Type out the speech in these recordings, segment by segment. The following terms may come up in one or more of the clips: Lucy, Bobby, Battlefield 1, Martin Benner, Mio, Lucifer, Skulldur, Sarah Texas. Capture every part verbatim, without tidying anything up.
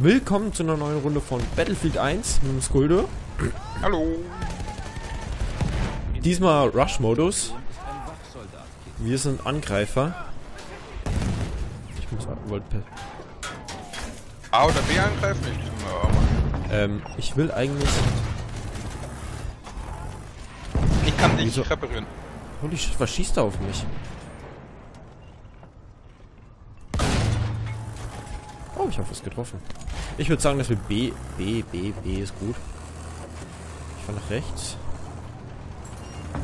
Willkommen zu einer neuen Runde von Battlefield eins mit dem Skulldur. Hallo! Diesmal Rush-Modus. Wir sind Angreifer. Ich muss... A oder B angreifen? Ich, ähm, ich will eigentlich... Ich kann dich nicht reparieren. Holy shit, was schießt da auf mich? Oh, ich habe was getroffen. Ich würde sagen, dass wir B, B, B, B ist gut. Ich fahre nach rechts.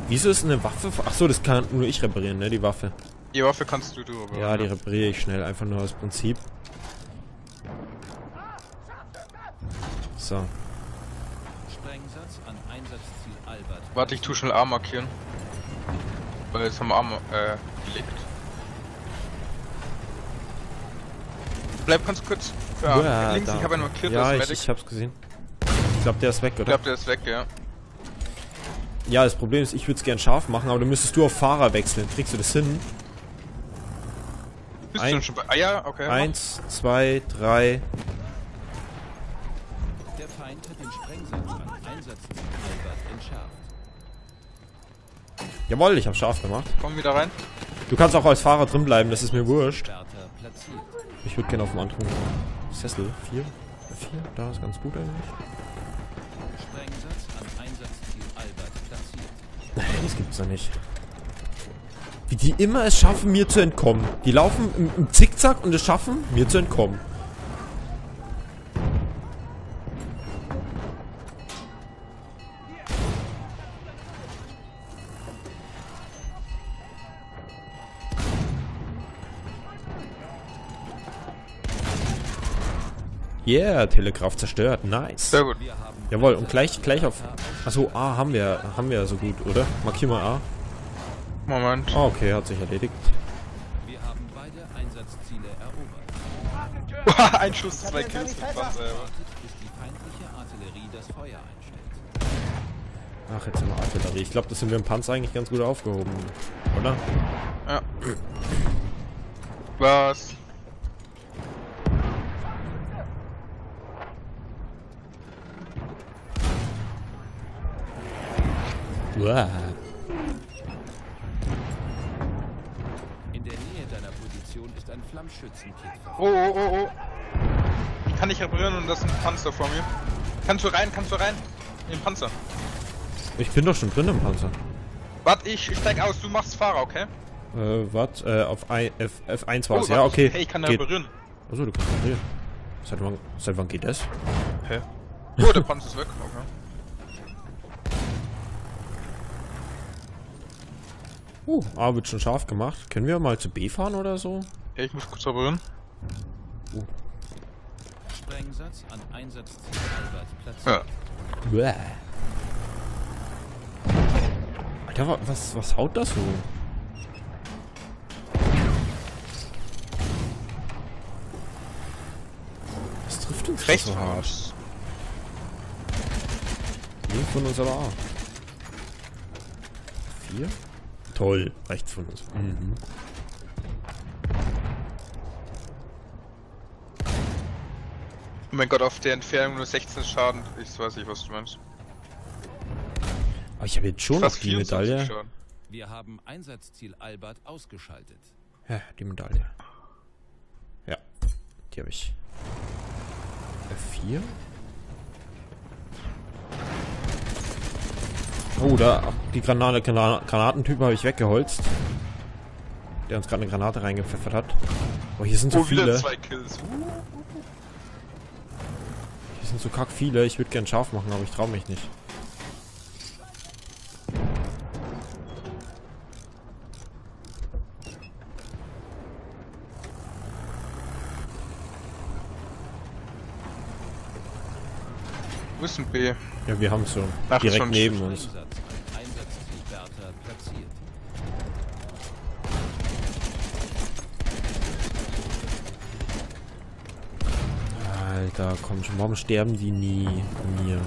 Wieso ist eine Waffe... Achso, das kann nur ich reparieren, ne, die Waffe. Die Waffe kannst du, du reparieren. Ja, die repariere ich schnell, einfach nur aus Prinzip. So. Sprengsatz an Einsatzziel Albert. Warte, ich tue schnell A markieren. Weil jetzt haben wir A äh, gelegt. Bleib ganz kurz. Ja, ja, links, da. Ich habe einen markiert, ja, das ist ich, ich hab's gesehen. Ich glaube, der ist weg, oder? Ich glaube, der ist weg, ja. Ja, das Problem ist, ich würde es gern scharf machen, aber dann müsstest du auf Fahrer wechseln. Kriegst du das hin? Bist Ein, du schon bei... Ah ja, okay. Eins, mach. Zwei, drei... Der Feind hat den Sprengsatz an Einsatzziel Albert entschärft. Jawohl, ich habe scharf gemacht. Komm wieder rein. Du kannst auch als Fahrer drin bleiben, das ist mir wurscht. Ich würde gerne auf dem anderen Sessel. vier. vier, da ist ganz gut eigentlich. Sprengsatz an Einsatzziel Albert platziert. Nein, das gibt's doch nicht. Wie die immer es schaffen, mir zu entkommen. Die laufen im, im Zickzack und es schaffen, mir zu entkommen. Yeah, Telegraph zerstört, nice. Sehr gut. Jawohl, und gleich, gleich auf... Achso, A haben wir, haben wir so gut, oder? Markier mal A. Moment. Oh, okay, hat sich erledigt. Wir haben beide Einsatzziele erobert. Ein Schuss, zwei Kills. Bis die feindliche Artillerie das Feuer einstellt. Ach, jetzt haben wir Artillerie. Ich glaube, das sind wir im Panzer eigentlich ganz gut aufgehoben, oder? Ja. Was? Wow. In der Nähe deiner Position ist ein Flammschützenkit. Oh, oh, oh, oh. Ich kann nicht reparieren und das ist ein Panzer vor mir. Kannst du rein, kannst du rein? In den Panzer. Ich bin doch schon drin im Panzer. Warte, ich steig aus, du machst Fahrer, okay? Äh, warte, äh, auf I, F, F eins war es, oh, ja, okay. Hey, ich kann da reparieren. Achso, du kannst reparieren. Seit wann, seit wann geht das? Hä? Oh, der Panzer ist weg, okay. Uh, A wird schon scharf gemacht. Können wir mal zu B fahren oder so? Ja, ich muss kurz reparieren. Uh. Sprengsatz an Einsatzziel Albert platziert. Ja. Bäh. Alter, was, was haut das so? Was trifft uns recht so hart? Links von uns aber A. Vier? Toll, rechts von uns. Mhm. Oh mein Gott, auf der Entfernung nur sechzehn Schaden. Ich weiß nicht, was du meinst. Aber ich habe jetzt schon noch die Medaille. Schaden. Wir haben Einsatzziel Albert ausgeschaltet. Ja, die Medaille. Ja, die habe ich. F vier? Oh, da, die Granate, Granatentypen habe ich weggeholzt. Der uns gerade eine Granate reingepfeffert hat. Oh, hier sind so oh, viele. Wieder zwei Kills. Hier sind so kack viele. Ich würde gern scharf machen, aber ich traue mich nicht. Wo ist ein B? Ja, wir haben so Ach, direkt schon neben uns. Alter, komm schon, warum sterben die nie an mir?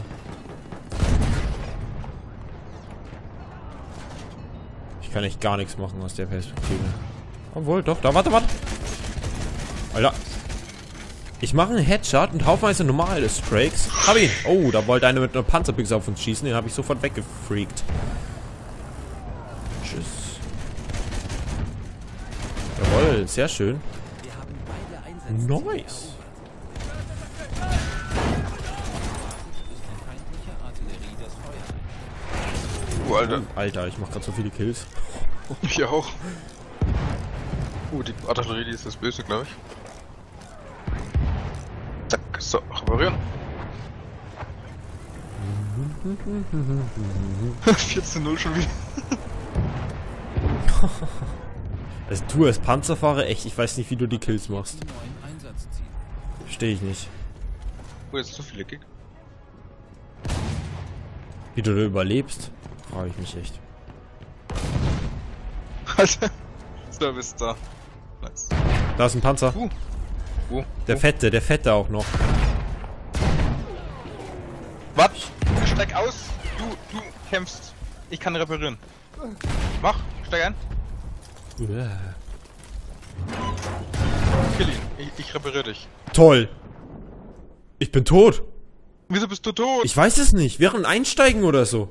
Ich kann echt gar nichts machen aus der Perspektive. Obwohl, doch, da, warte, warte! Alter! Ich mache einen Headshot und haufenweise normale Strikes. Hab ihn. Oh, da wollte einer mit einer Panzerpix auf uns schießen. Den habe ich sofort weggefreakt. Tschüss. Jawohl, sehr schön. Nice. Oh, Alter. Oh, Alter, ich mache gerade so viele Kills. Ich auch. Oh, die Artillerie, die ist das Böse, glaube ich. Zack, so, reparieren. vierzehn null schon wieder. Also du als Panzerfahrer, echt, ich weiß nicht, wie du die Kills machst. Verstehe ich nicht. Oh, jetzt so viele Kick. Wie du da überlebst, frage ich mich echt. Alter, da bist du. Nice. Da ist ein Panzer. Uh. Uh. Der uh. fette, der fette auch noch. Was? Steig aus, du, du kämpfst. Ich kann reparieren. Mach, steig ein. Yeah. Kill ihn, ich, ich repariere dich. Toll. Ich bin tot. Wieso bist du tot? Ich weiß es nicht, während Einsteigen oder so.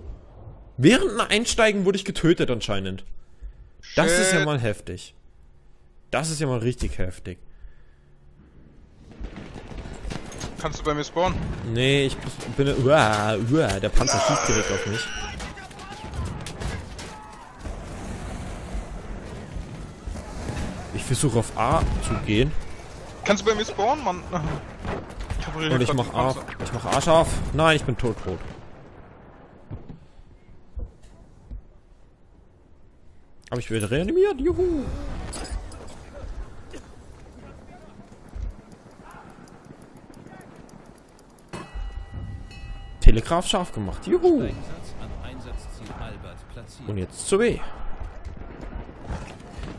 Während Einsteigen wurde ich getötet anscheinend. Shit. Das ist ja mal heftig. Das ist ja mal richtig heftig. Kannst du bei mir spawnen? Nee, ich bin... Uah, uah, der Panzer schießt direkt auf mich. Ich versuche auf A zu gehen. Kannst du bei mir spawnen, Mann? Ich Und ich mach A. Ich mach A scharf. Nein, ich bin todrot. Aber ich werde reanimiert, juhu! Telegraph scharf gemacht, juhu! Und jetzt zu B.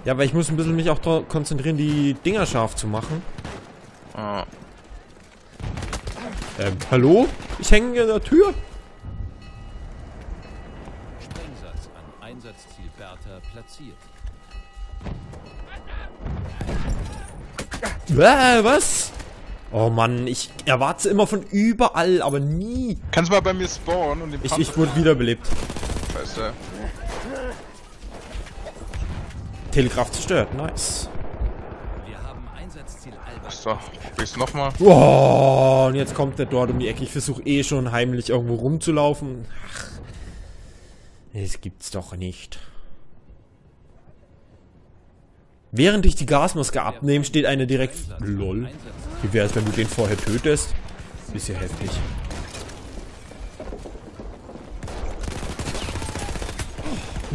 Ja, weil ich muss ein bisschen mich auch darauf konzentrieren, die Dinger scharf zu machen. Ah. Ähm, hallo? Ich hänge in der Tür. Sprengsatz an Einsatzziel Bertha platziert. Äh, was? Oh Mann, ich erwarte immer von überall, aber nie. Kannst du mal bei mir spawnen und den Panzer... Ich, ich wurde wiederbelebt. Scheiße. Telegraph zerstört, nice. Wir haben Einsatzziel Albert. So, probier's nochmal. Oh, und jetzt kommt der dort um die Ecke. Ich versuche eh schon heimlich irgendwo rumzulaufen. Ach, das gibt's doch nicht. Während ich die Gasmaske abnehme, steht einer direkt... Lol. Wie wäre es, wenn du den vorher tötest? Ist ja heftig.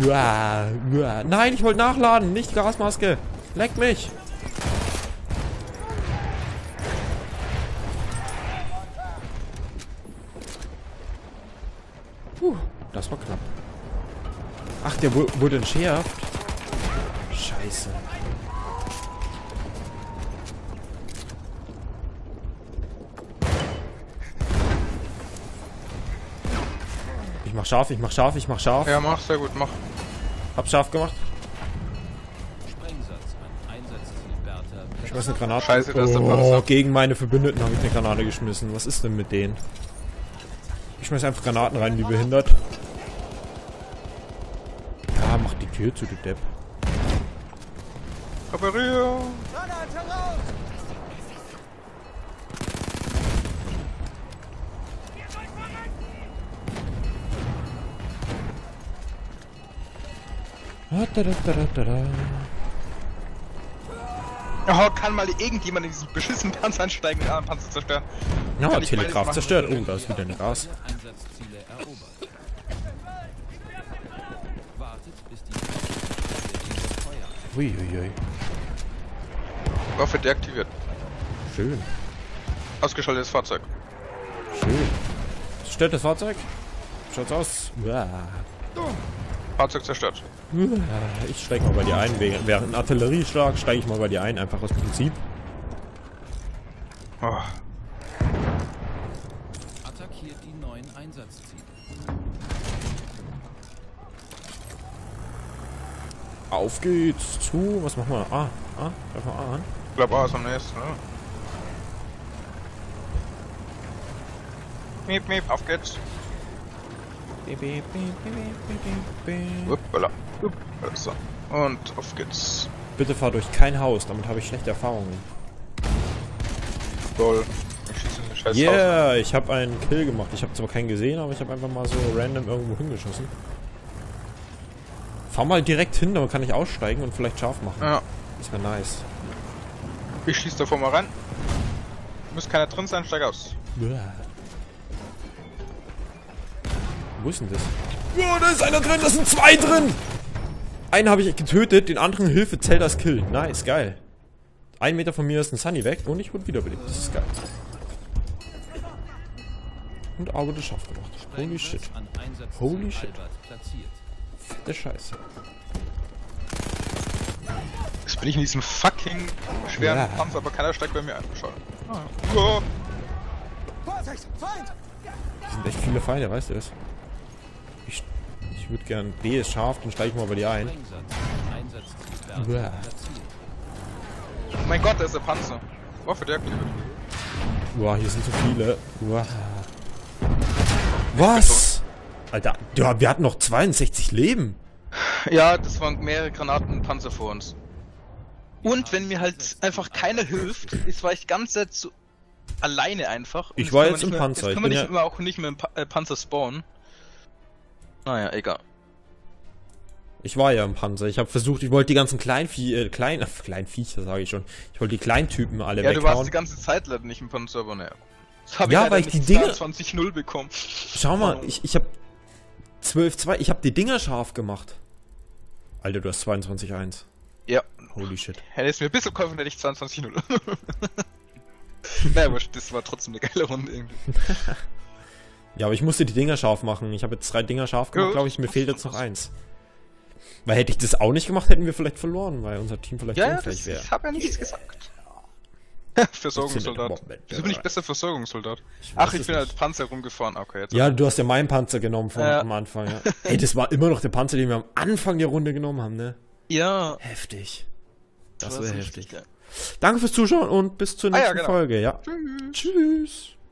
Uah, uah. Nein, ich wollte nachladen, nicht Gasmaske. Leck mich. Puh, das war knapp. Ach, der wurde entschärft. Scheiße. Ich mach scharf, ich mach scharf, ich mach scharf. Ja, mach, sehr gut, mach. Hab scharf gemacht. Ich weiß, eine Granate. Scheiße, das ist der Panzer. Oh, gegen meine Verbündeten habe ich eine Granate geschmissen. Was ist denn mit denen? Ich schmeiß einfach Granaten rein, wie behindert. Ja, mach die Tür zu, du Depp. Reparier! Oh, kann mal irgendjemand in diesen beschissenen Panzer einsteigen und einen Panzer zerstören? Ja, no, Telegraph zerstört. Oh, da ist wieder ein Gas. Uiuiui. Waffe deaktiviert. Schön. Ausgeschaltetes Fahrzeug. Schön. Zerstört das Fahrzeug? Schaut's aus. Uah. Fahrzeug zerstört. Ich steig mal bei dir ein. Während ein Artillerieschlag steige ich mal bei dir ein, einfach aus Prinzip. Oh. Attackiert die neuen Einsatzziele. Auf geht's zu. Was machen wir? Ah, ah, treffen wir A an. Ich glaube A ist am nächsten, ne? miep, miep, auf geht's. Uppala. Uppala. So. Und auf geht's. Bitte fahr durch kein Haus, damit habe ich schlechte Erfahrungen. Toll. Ich schieße in den scheiß Haus. Yeah, ich habe einen Kill gemacht. Ich habe zwar keinen gesehen, aber ich habe einfach mal so random irgendwo hingeschossen. Fahr mal direkt hin, dann kann ich aussteigen und vielleicht scharf machen. Ja. Das wäre nice. Ich schieße davor mal ran. Muss keiner drin sein, steig aus. Bäh. Wo ist denn das? Oh, da ist einer drin, da sind zwei drin! Einen habe ich getötet, den anderen Hilfe, zählt das Kill. Nice, geil. Ein Meter von mir ist ein Sunny weg und ich wurde wiederbelebt. Das ist geil. Und Argo das scharf gemacht. Holy shit. Holy shit. Fette Scheiße. Jetzt bin ich in diesem fucking schweren ja. Kampf, aber keiner steigt bei mir ein. Schau. Oh. Vorsicht, Feind! Das sind echt viele Feinde, weißt du das? Ich, ich würde gern. B ist scharf, dann steige ich mal bei dir ein. Bäh. Oh mein Gott, da ist der Panzer. Waffe der Klippe. Boah, hier sind so viele. Boah. Was? Alter, ja, wir hatten noch zweiundsechzig Leben. Ja, das waren mehrere Granaten und Panzer vor uns. Und wenn mir halt einfach keiner hilft, ist, war ich ganz sehr zu alleine einfach. Und ich war jetzt im mehr, Panzer. Jetzt können wir ich bin nicht ja... auch nicht mehr im pa äh, Panzer spawnen. Naja, egal. Ich war ja im Panzer. Ich habe versucht, ich wollte die ganzen Kleinvie äh, klein, äh, Kleinviecher, sage ich schon. Ich wollte die Kleintypen alle weghauen. Ja, du warst die ganze Zeit leider nicht im Panzer, aber naja. Ja, weil ich die Dinger... zweiundzwanzig null bekommen. Schau mal, oh. ich, ich habe zwölf zwei, ich habe die Dinger scharf gemacht. Alter, du hast zweiundzwanzig eins. Ja. Holy shit. Hättest du mir ein bisschen geholfen, hätte ich zweiundzwanzig null. Naja, aber das war trotzdem eine geile Runde irgendwie. Ja, aber ich musste die Dinger scharf machen. Ich habe jetzt drei Dinger scharf gemacht, glaube ich. Mir fehlt jetzt noch eins. Weil hätte ich das auch nicht gemacht, hätten wir vielleicht verloren, weil unser Team vielleicht ja, unfähig wäre. Ich habe ja nichts gesagt. Versorgungssoldat. Wieso bin ich besser Versorgungssoldat? Ich Ach, ich bin halt Panzer rumgefahren. Okay, jetzt ja, du hast ja meinen Panzer genommen von, ja. am Anfang. Ja. Ey, das war immer noch der Panzer, den wir am Anfang der Runde genommen haben, ne? Ja. Heftig. Das, das war heftig. Geil. Danke fürs Zuschauen und bis zur nächsten ah, ja, genau. Folge. Ja. Tschüss. Tschüss.